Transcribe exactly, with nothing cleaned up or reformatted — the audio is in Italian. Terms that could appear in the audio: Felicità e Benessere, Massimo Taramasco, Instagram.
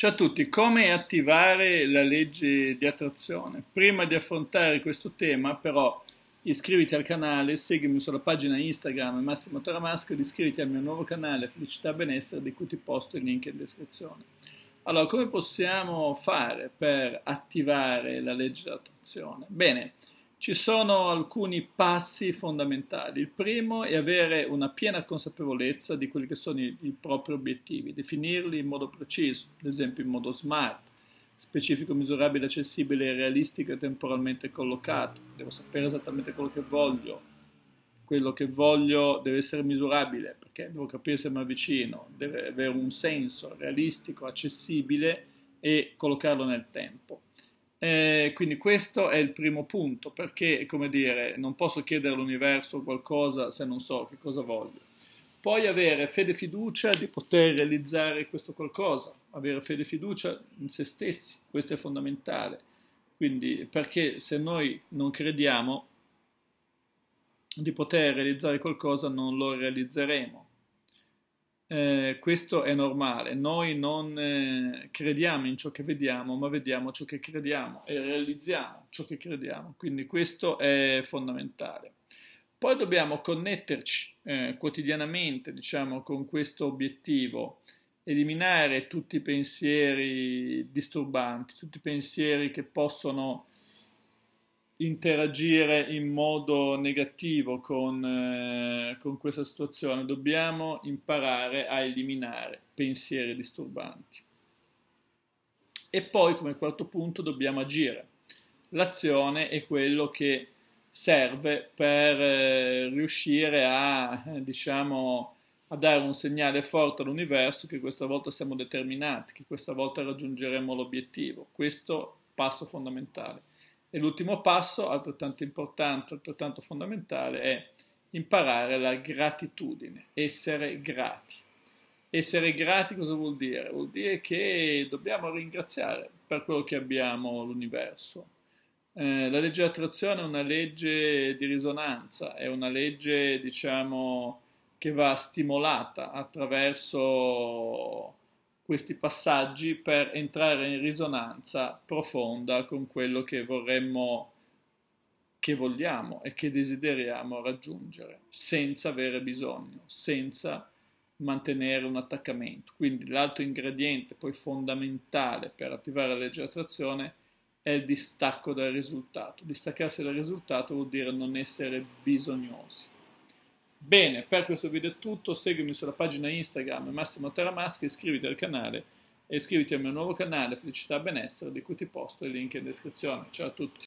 Ciao a tutti, come attivare la legge di attrazione? Prima di affrontare questo tema però iscriviti al canale, seguimi sulla pagina Instagram Massimo Taramasco ed iscriviti al mio nuovo canale Felicità e Benessere di cui ti posto il link in descrizione. Allora, come possiamo fare per attivare la legge di attrazione? Bene, ci sono alcuni passi fondamentali. Il primo è avere una piena consapevolezza di quelli che sono i, i propri obiettivi, definirli in modo preciso, ad esempio in modo smart, specifico, misurabile, accessibile, realistico e temporalmente collocato. Devo sapere esattamente quello che voglio, quello che voglio deve essere misurabile, perché devo capire se mi avvicino, deve avere un senso, realistico, accessibile e collocarlo nel tempo. Eh, quindi questo è il primo punto, perché, come dire, non posso chiedere all'universo qualcosa se non so che cosa voglio. Poi avere fede e fiducia di poter realizzare questo qualcosa, avere fede e fiducia in se stessi, questo è fondamentale. Quindi, perché se noi non crediamo di poter realizzare qualcosa non lo realizzeremo. Eh, questo è normale, noi non eh, crediamo in ciò che vediamo, ma vediamo ciò che crediamo e realizziamo ciò che crediamo, quindi questo è fondamentale. Poi dobbiamo connetterci eh, quotidianamente, diciamo, con questo obiettivo, eliminare tutti i pensieri disturbanti, tutti i pensieri che possono interagire in modo negativo con, eh, con questa situazione. Dobbiamo imparare a eliminare pensieri disturbanti. E poi, come quarto punto, dobbiamo agire. L'azione è quello che serve per eh, riuscire a, eh, diciamo, a dare un segnale forte all'universo che questa volta siamo determinati, che questa volta raggiungeremo l'obiettivo. Questo è il passo fondamentale. E l'ultimo passo, altrettanto importante, altrettanto fondamentale, è imparare la gratitudine, essere grati. Essere grati cosa vuol dire? Vuol dire che dobbiamo ringraziare per quello che abbiamo l'universo. Eh, la legge di attrazione è una legge di risonanza, è una legge, diciamo, che va stimolata attraverso questi passaggi per entrare in risonanza profonda con quello che vorremmo, che vogliamo e che desideriamo raggiungere, senza avere bisogno, senza mantenere un attaccamento. Quindi l'altro ingrediente poi fondamentale per attivare la legge di attrazione è il distacco dal risultato. Distaccarsi dal risultato vuol dire non essere bisognosi. Bene, per questo video è tutto, seguimi sulla pagina Instagram Massimo Taramasco, iscriviti al canale e iscriviti al mio nuovo canale Felicità e Benessere di cui ti posto il link in descrizione. Ciao a tutti!